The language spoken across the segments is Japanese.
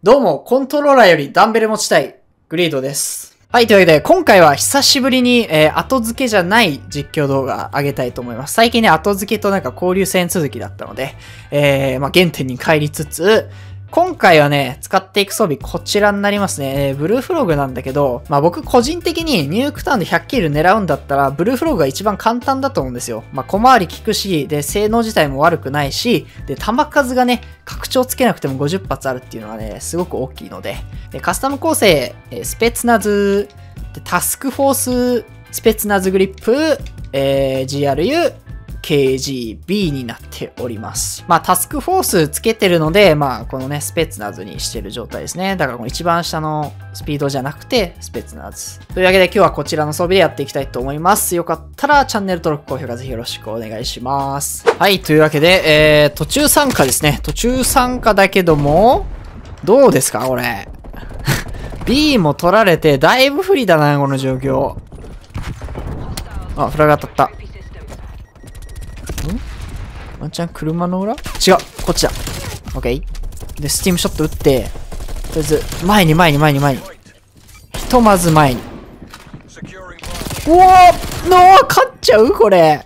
どうも、コントローラーよりダンベル持ちたい、グリードです。はい、というわけで、今回は久しぶりに、後付けじゃない実況動画上げたいと思います。最近ね、後付けとなんか交流戦続きだったので、まあ、原点に帰りつつ、今回はね、使っていく装備こちらになりますね。ブルーフログなんだけど、まあ、僕個人的にニュークタウンで100キル狙うんだったら、ブルーフログが一番簡単だと思うんですよ。まあ、小回り効くし、で、性能自体も悪くないし、で、弾数がね、拡張つけなくても50発あるっていうのはね、すごく大きいので。で、カスタム構成、スペツナズ、でタスクフォース、スペツナズグリップ、GRU、KGB になっております。まあ、タスクフォースつけてるので、まあ、このね、スペツナズにしてる状態ですね。だから、この一番下のスピードじゃなくて、スペツナズ。というわけで、今日はこちらの装備でやっていきたいと思います。よかったら、チャンネル登録、高評価、ぜひよろしくお願いします。はい、というわけで、途中参加ですね。途中参加だけども、どうですか、これ。B も取られて、だいぶ不利だな、この状況。あ、フラグ当たった。ワンチャン車の裏？違う、こっちだ。オッケー。で、スチームショット打って、とりあえず、前に。ひとまず前に。おお、勝っちゃうこれ。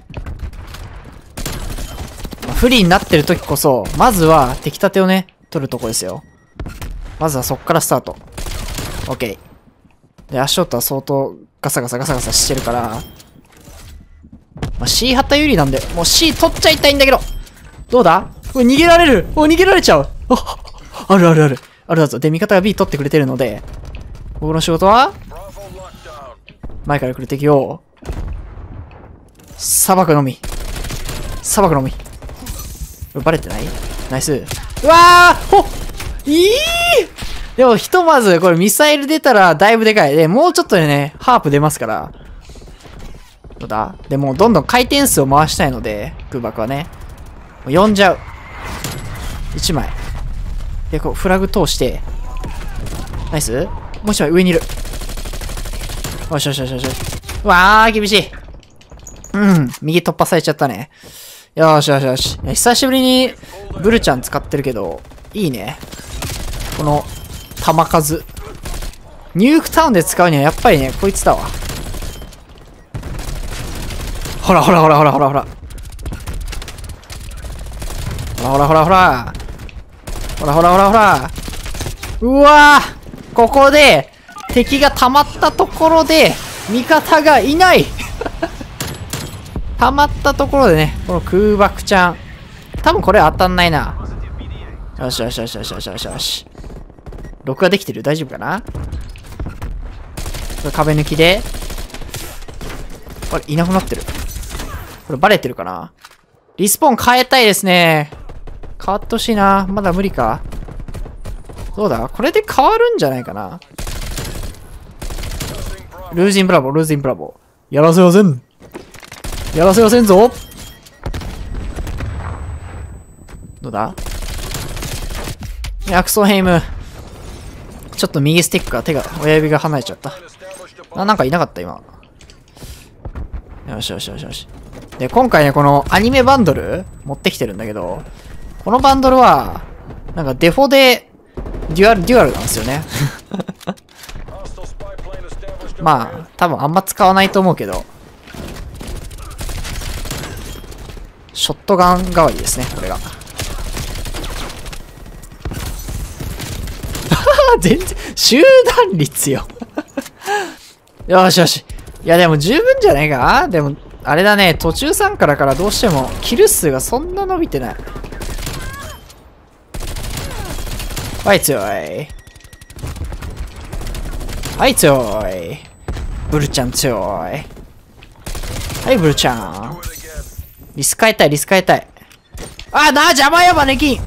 不利になってる時こそ、まずは、出来たてをね、取るとこですよ。まずはそっからスタート。オッケー。で、足音は相当、ガサガサしてるから、まあ、C 旗有利なんで、もう C 取っちゃいたいんだけど。どうだ？これ逃げられる。お、逃げられちゃう。ある。あるだぞ。で、味方が B 取ってくれてるので、僕の仕事は、前から来る敵を、捌くのみ。バレてない？ナイス。うわー！お！いい！でも、ひとまず、これミサイル出たらだいぶでかい。で、もうちょっとでね、ハープ出ますから。でもうどんどん回転数を回したいので、空爆はね。もう呼んじゃう。1枚。で、こう、フラグ通して。ナイス？もう1枚上にいる。よし。うわー、厳しい。うん、右突破されちゃったね。よし。久しぶりに、ブルちゃん使ってるけど、いいね。この、弾数。ニュークタウンで使うにはやっぱりね、こいつだわ。ほら。うわー、ここで敵が溜まったところで味方がいない溜まったところでね、この空爆ちゃん。多分これ当たんないな。よし。録画できてる？大丈夫かな？壁抜きで。あれ、いなくなってる。これバレてるかな？リスポーン変えたいですね。変わってほしいな。まだ無理か。どうだ？これで変わるんじゃないかな。ルージンブラボー。やらせませんぞ。どうだ？クソヘイム。ちょっと右スティックが親指が離れちゃった。なんかいなかった今。よし。で、今回ね、このアニメバンドル持ってきてるんだけど、このバンドルは、なんかデフォでデュアルなんですよね。まあ、多分あんま使わないと思うけど、ショットガン代わりですね、これが。全然、集団率よ。よし。いやでも十分じゃないか？でも、あれだね、途中参加だからどうしても、キル数がそんな伸びてない。はい、強い。ブルちゃん強い。リス変えたい。あーだー、邪魔やばねきん。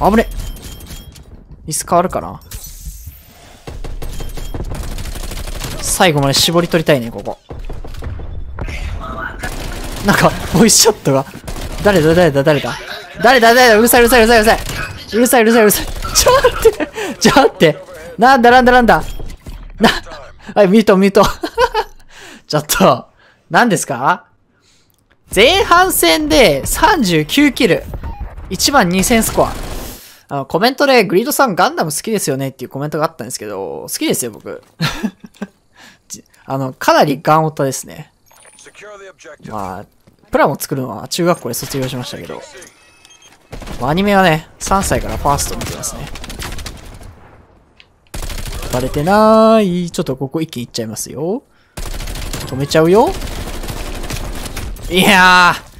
危ね。リス変わるかな？最後まで絞り取りたいね、ここ。なんか、ボイスショットが。誰だうるさい。ちょっと待って。なんだ。はい、ミュート。ちょっと、何ですか？前半戦で39キル。1番2000スコア。コメントでグリードさんガンダム好きですよねっていうコメントがあったんですけど、好きですよ、僕。かなりガンオタですね。まあ、プラモ作るのは中学校で卒業しましたけど、アニメはね、3歳からファースト見てますね。バレてなーい。ちょっとここ一気にいっちゃいますよ。止めちゃうよ。いやー。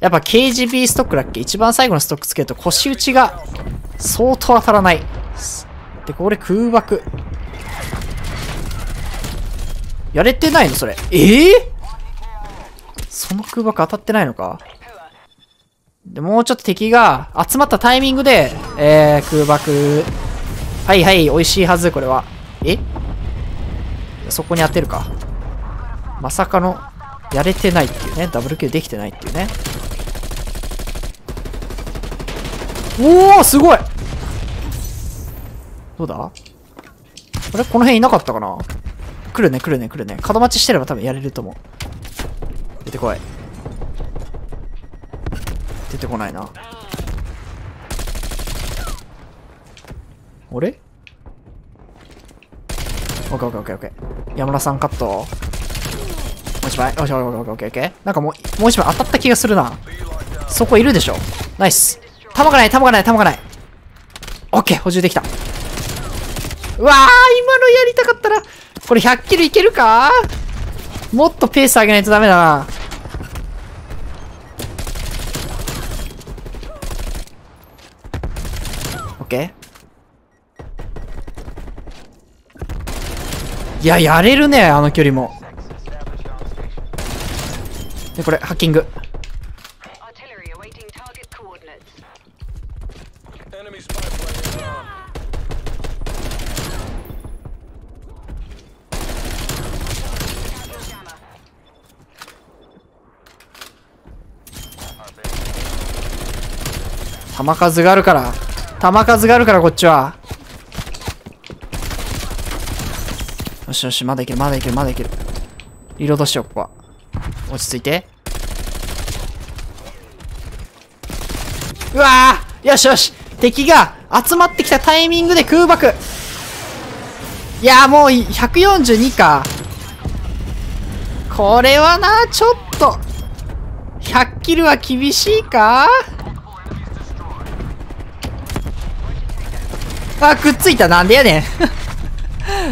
やっぱ KGB ストックだっけ？一番最後のストックつけると腰打ちが相当当たらない。で、これ空爆。やれてないのそれ。その空爆当たってないのか？で、もうちょっと敵が集まったタイミングで、空爆。はいはい、美味しいはず、これは。そこに当てるか。まさかの、やれてないっていうね。ダブルキルできてないっていうね。おおすごい。どうだあれ、この辺いなかったかな。来るね来るね来るね。角待ちしてれば多分やれると思う。出てこい。出てこないな。あれ？ OKOKOKOK。 山田さんカット。もう一枚。OKOKOKOK。 なんかもう一枚当たった気がするな。そこいるでしょ。ナイス。弾がない弾がない弾がない。 OK 補充できた。うわー、今のやりたかったな。これ100キルいけるか。もっとペース上げないとダメだな。OK。 いや、やれるね、あの距離も。で、これハッキング。弾数があるからこっちは。よしよし、まだいけるまだいけるまだいける。リロードしよう。ここは落ち着いて。うわー、よしよし。敵が集まってきたタイミングで空爆。いやー、もう142か。これはな、ちょっと100キルは厳しいか。あ、くっついた。なんでやね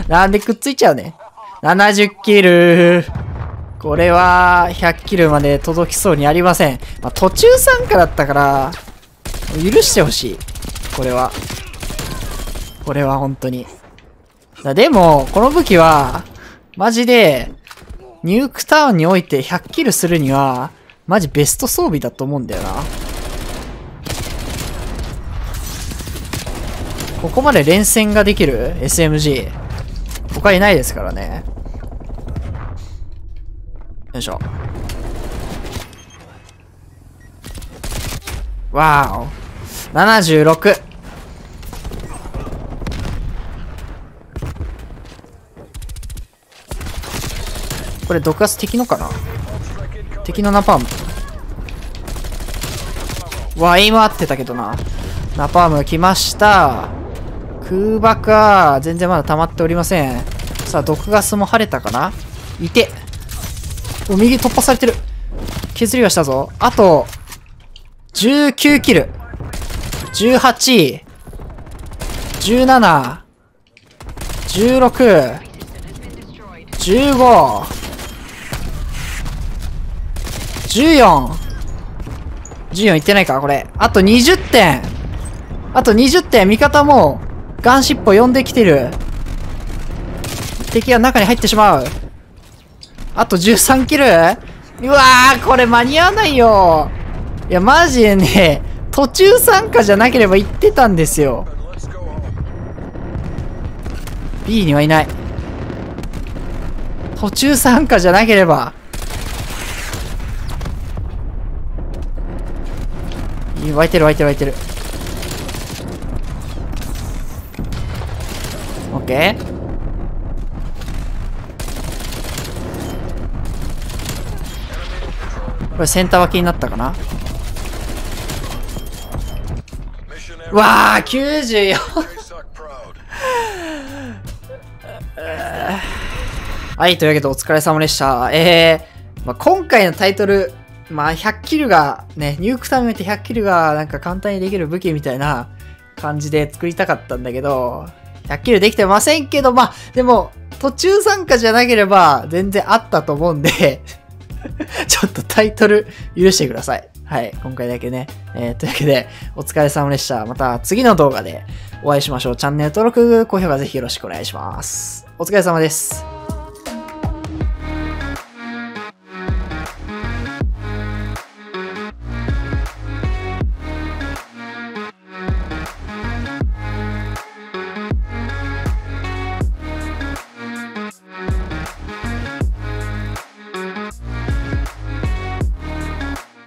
ん。なんでくっついちゃうねん。70キル。これは、100キルまで届きそうにありません。まあ、途中参加だったから、許してほしい。これは。これは本当に。でも、この武器は、マジで、ニュークタウンにおいて100キルするには、マジベスト装備だと思うんだよな。ここまで連戦ができる SMG 他いないですからね。よいしょ。わーお、76。これ毒ガス敵のかな。敵のナパームわー、エイム合ってたけどな。ナパーム来ました。空爆は全然まだ溜まっておりません。さあ、毒ガスも晴れたかな。いて。お、右突破されてる。削りはしたぞ。あと、19キル。18、17、16、15、14。14いってないか、これ。あと20点。味方も、ガンシップを呼んできてる。敵が中に入ってしまう。あと13キル。うわー、これ間に合わないよ。いや、マジでね、途中参加じゃなければ行ってたんですよ。B にはいない。途中参加じゃなければ。湧いてる湧いてる湧いてる。オッケー。これセンター脇になったかな。わあ、94! はい、というわけでお疲れ様でした。今回のタイトル、100キルが、ね、ニュークタめて100キルがなんか簡単にできる武器みたいな感じで作りたかったんだけど、100キルできてませんけど、でも、途中参加じゃなければ全然あったと思うんで、ちょっとタイトル許してください。はい、今回だけね。というわけで、お疲れ様でした。また次の動画でお会いしましょう。チャンネル登録、高評価ぜひよろしくお願いします。お疲れ様です。